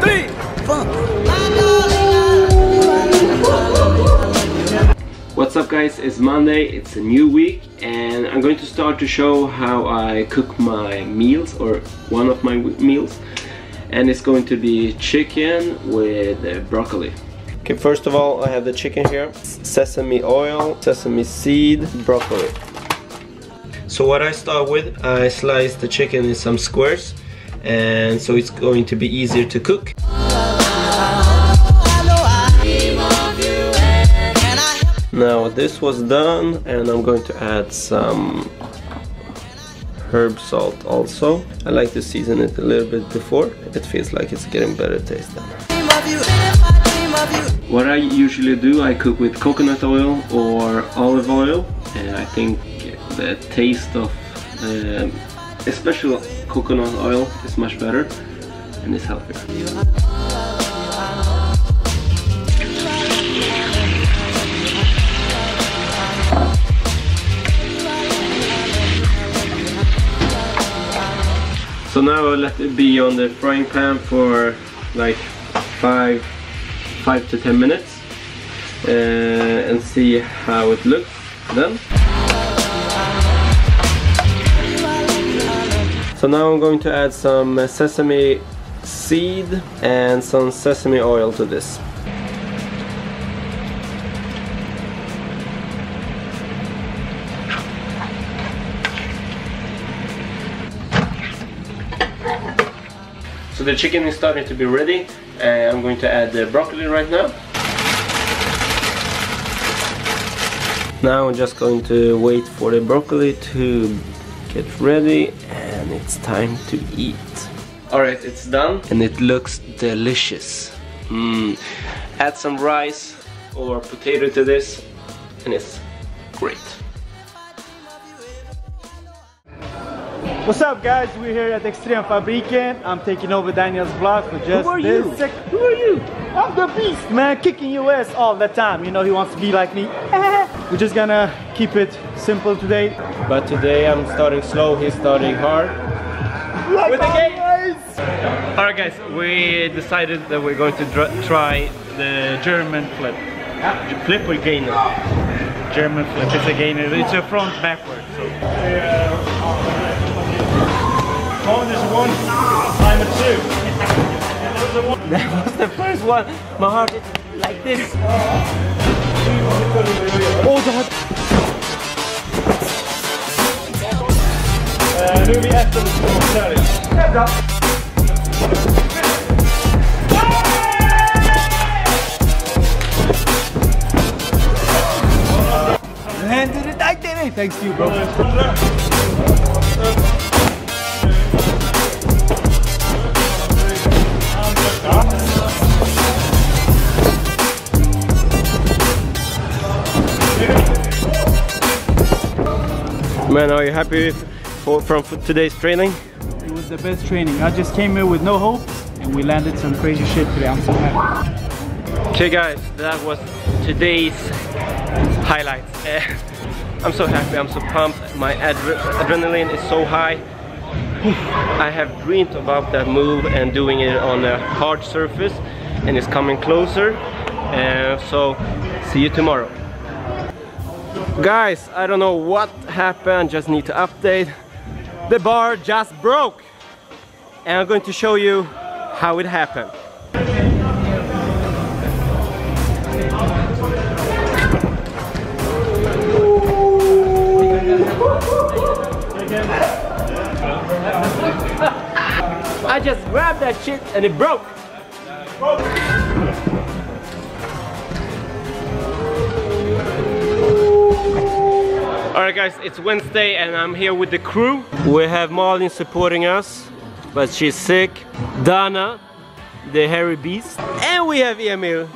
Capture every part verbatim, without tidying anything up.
three, four. What's up guys, it's Monday, it's a new week and I'm going to start to show how I cook my meals, or one of my meals, and it's going to be chicken with broccoli. Okay, first of all I have the chicken here, sesame oil, sesame seed, broccoli. So what I start with, I slice the chicken in some squares, and so it's going to be easier to cook. Now this was done and I'm going to add some herb salt also. I like to season it a little bit before. It feels like it's getting better taste than. What I usually do, I cook with coconut oil or olive oil, and I think the taste of uh, especially coconut oil is much better and it's healthier. So now I'll let it be on the frying pan for like five, five to ten minutes uh, and see how it looks then. So now I'm going to add some sesame seed and some sesame oil to this. So the chicken is starting to be ready, and I'm going to add the broccoli right now. Now I'm just going to wait for the broccoli to get ready, and it's time to eat. Alright, it's done and it looks delicious. Mm. Add some rice or potato to this and it's great. What's up guys, we're here at Extreme Fabricant. I'm taking over Daniel's vlog for just this second. Who are you? I'm the beast, man, kicking your ass all the time. You know he wants to be like me. We're just gonna keep it simple today. But today I'm starting slow, he's starting hard. Like with the game! Alright guys, we decided that we're going to try the German flip. Yeah. Flip or gainer? German flip is a gainer, it's a front backward. So. Yeah. Oh, there's one. I'm a two. And there was a one. That was the first one. My heart is like this. Oh, God. Nu är vi efter det småkärligt. Det är bra. Händer det inte dig? Thanks you bro. Man, are you happy with from today's training? It was the best training. I just came here with no hope and we landed some crazy shit today. I'm so happy. Okay guys, that was today's highlights. Uh, I'm so happy, I'm so pumped. My adre adrenaline is so high. I have dreamed about that move and doing it on a hard surface, and it's coming closer. Uh, so see you tomorrow. Guys, I don't know what happened, just need to update. The bar just broke and I'm going to show you how it happened. I just grabbed that shit and it broke. Alright guys, it's Wednesday and I'm here with the crew. We have Marlin supporting us, but she's sick. Dana, the hairy beast. And we have Emil,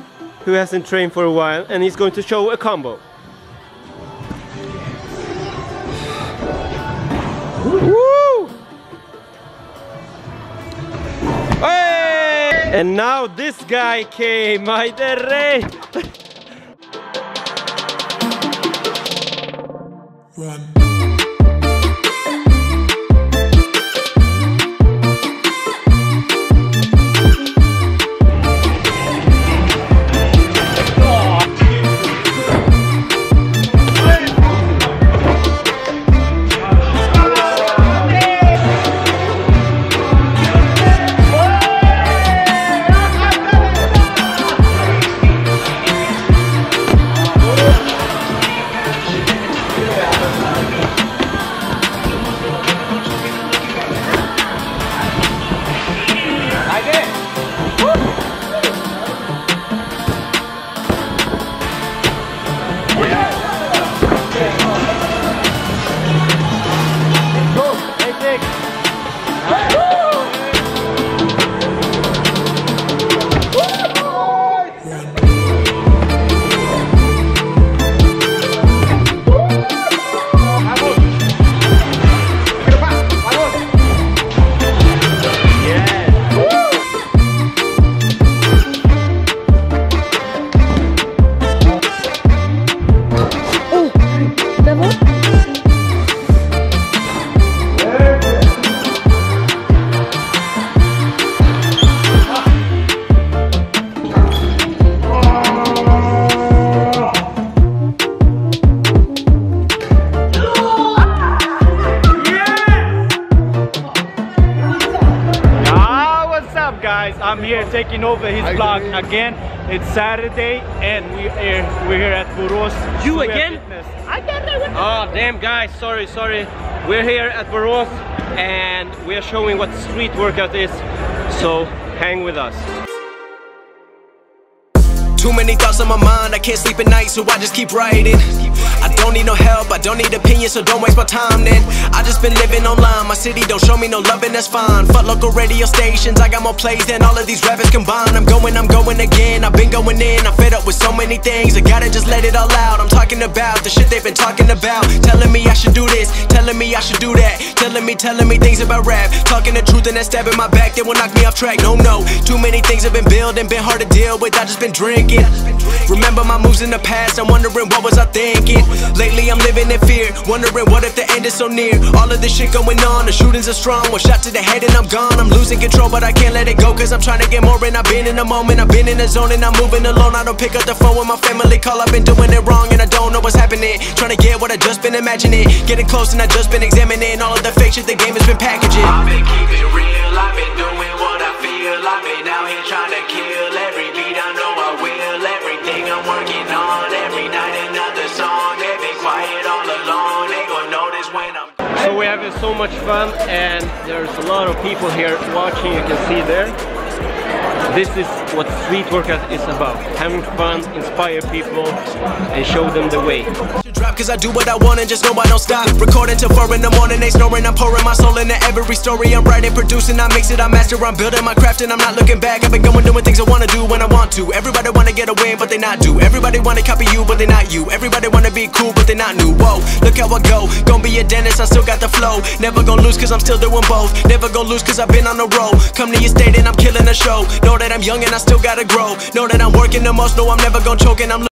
who hasn't trained for a while, and he's going to show a combo. Woo! Hey! And now this guy came, my derre! Run. up, guys? I'm here taking over his I blog agree. again. It's Saturday, and we are, we're here at Borås. You Square again? Fitness. I got that one. Oh, damn, guys. Sorry, sorry. We're here at Borås, and we're showing what street workout is. So hang with us. Too many thoughts on my mind, I can't sleep at night, so I just keep writing. I don't need no help, I don't need opinions, so don't waste my time then. I just been living online, my city don't show me no love and that's fine. Fuck local radio stations, I got more plays than all of these rappers combined. I'm going, I'm going again, I've been going in, I'm fed up with so many things. I gotta just let it all out, I'm talking about the shit they've been talking about. Telling me I should do this, telling me I should do that. Telling me, telling me things about rap. Talking the truth and that stab in my back, they will knock me off track, no, no. Too many things have been building, been hard to deal with, I just been drinking. Remember my moves in the past, I'm wondering what was I thinking. Lately I'm living in fear, wondering what if the end is so near. All of this shit going on, the shootings are strong. One shot to the head and I'm gone. I'm losing control but I can't let it go, cause I'm trying to get more. And I've been in the moment, I've been in the zone, and I'm moving alone. I don't pick up the phone when my family call, I've been doing it wrong and I don't know what's happening. Trying to get what I just been imagining, getting close and I just been examining all of the fake shit the game has been packaging. I've been keeping real, I've been doing what I feel, I've been out here trying to kill every beat I know. I'm working on every night, another song. They've been quiet all along. They gon' notice when I'm. So we're having so much fun, and there's a lot of people here watching. You can see there. This is what street workout is about. Having fun, inspire people, and show them the way. Cause I do what I want and just know I don't stop. Recording till four in the morning, they snoring. I'm pouring my soul into every story. I'm writing, producing, I mix it, I master. I'm building my craft and I'm not looking back. I've been going doing things I wanna do when I want to. Everybody wanna get a win, but they not do. Everybody wanna copy you, but they not you. Everybody wanna be cool, but they not new. Whoa, look how I go. Gonna be a dentist, I still got the flow. Never gonna lose cause I'm still doing both. Never gonna lose cause I've been on the road. Come to your state and I'm killing the show. Know that I'm young and I still gotta grow. Know that I'm working the most, no I'm never gonna choke and I'm